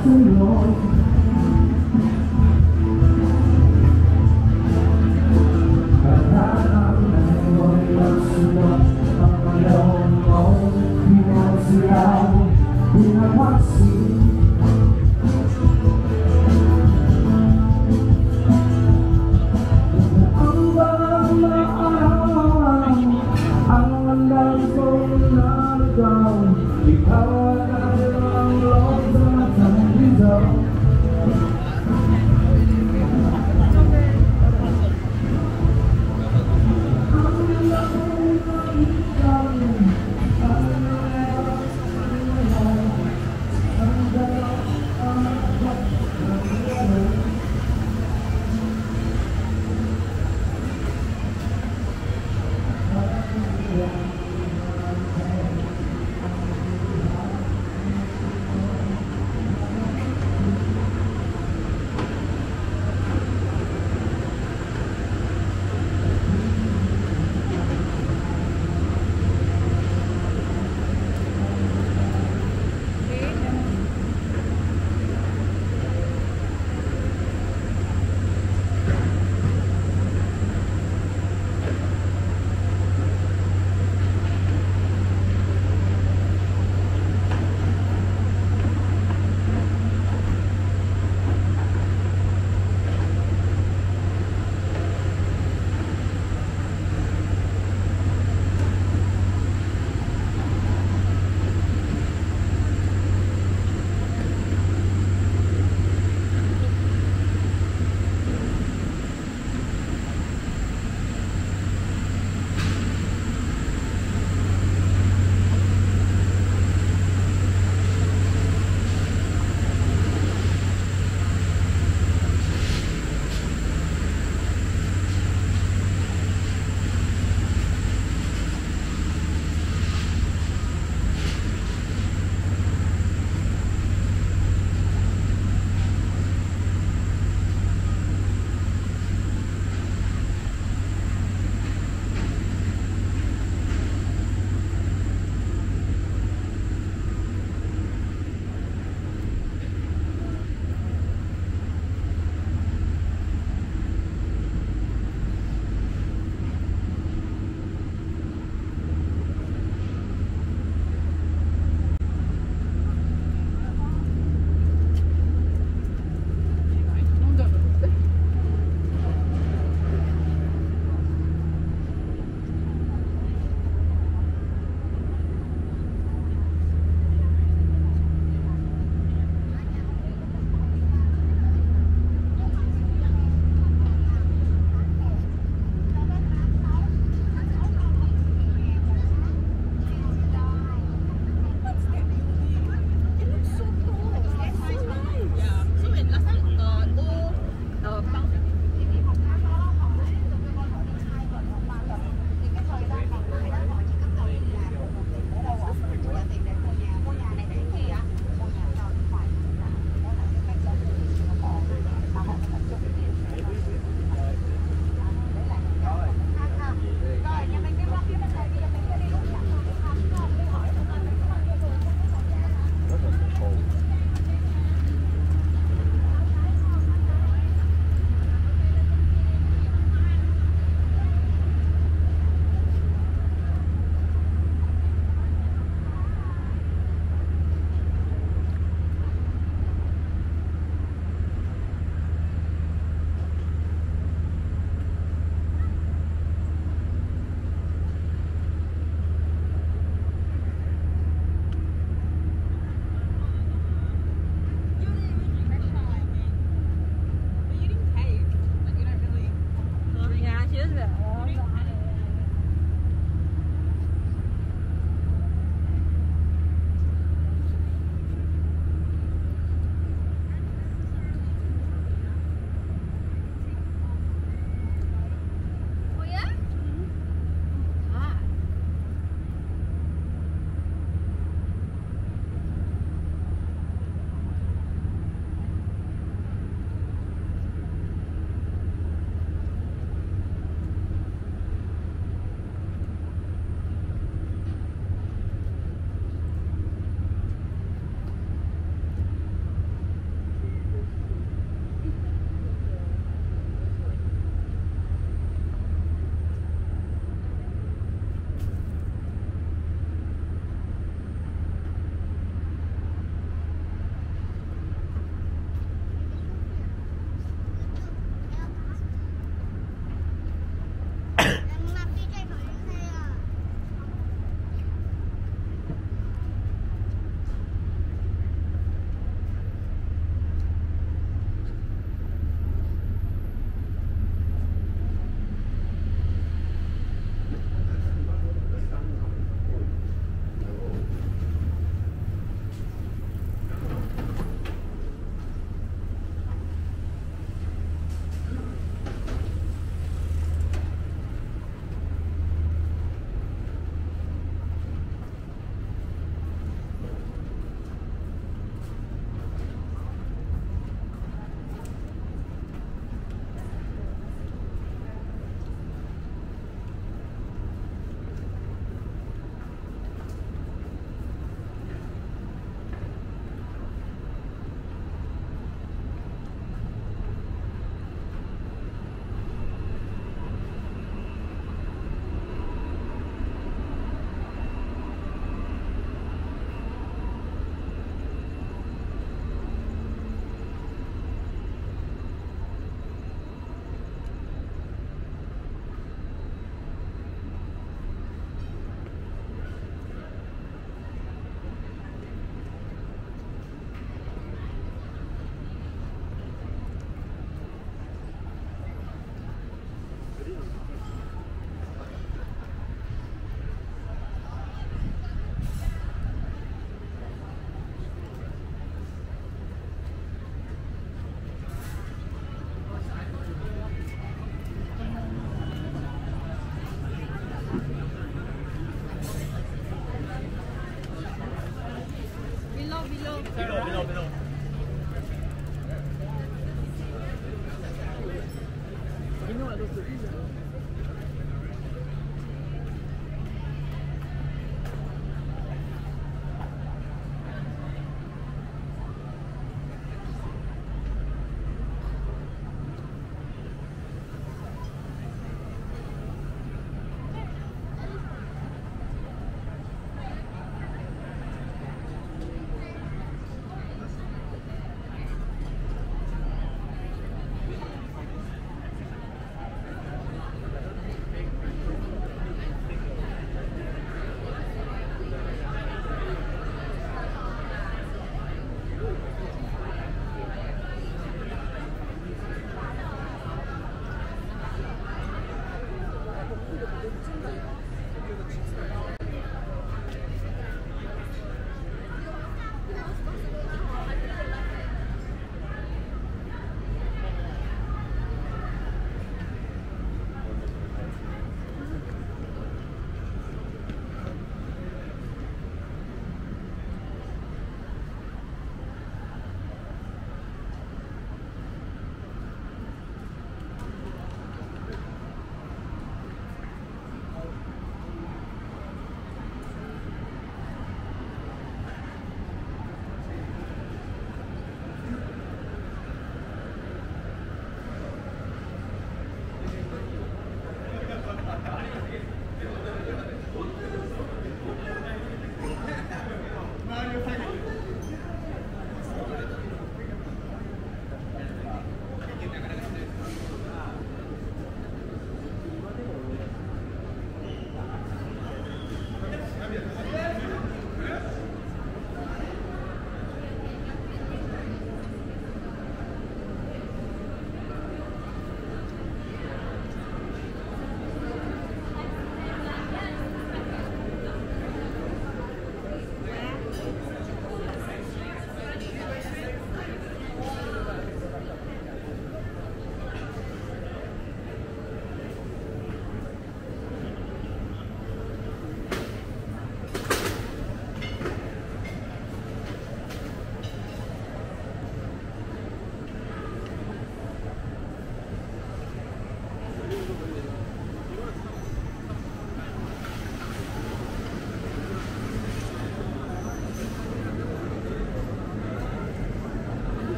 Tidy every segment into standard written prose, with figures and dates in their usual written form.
Because I love the time we go.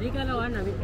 Rica la Habana, ¿viste?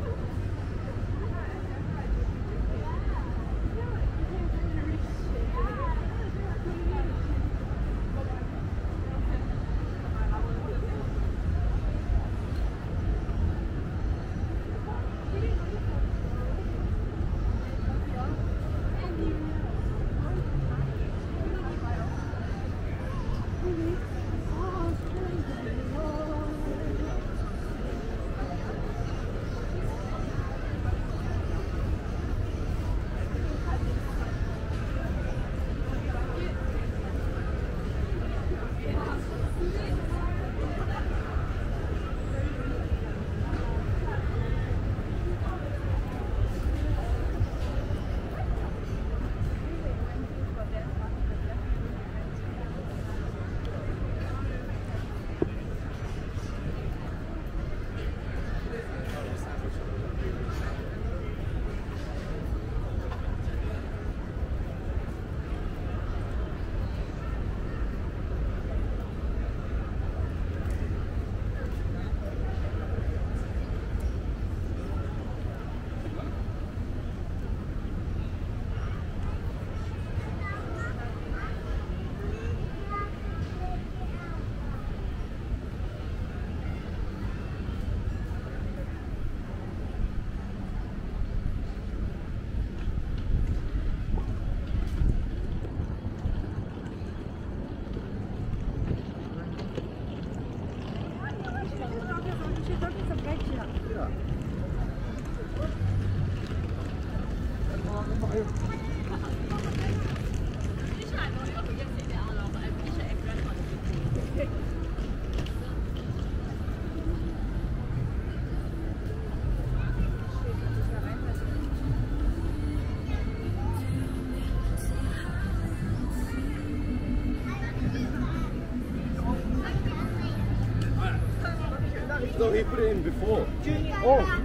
So he put it in before. Oh.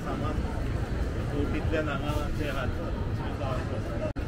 Sama, o Pitlan Angan, Gerard.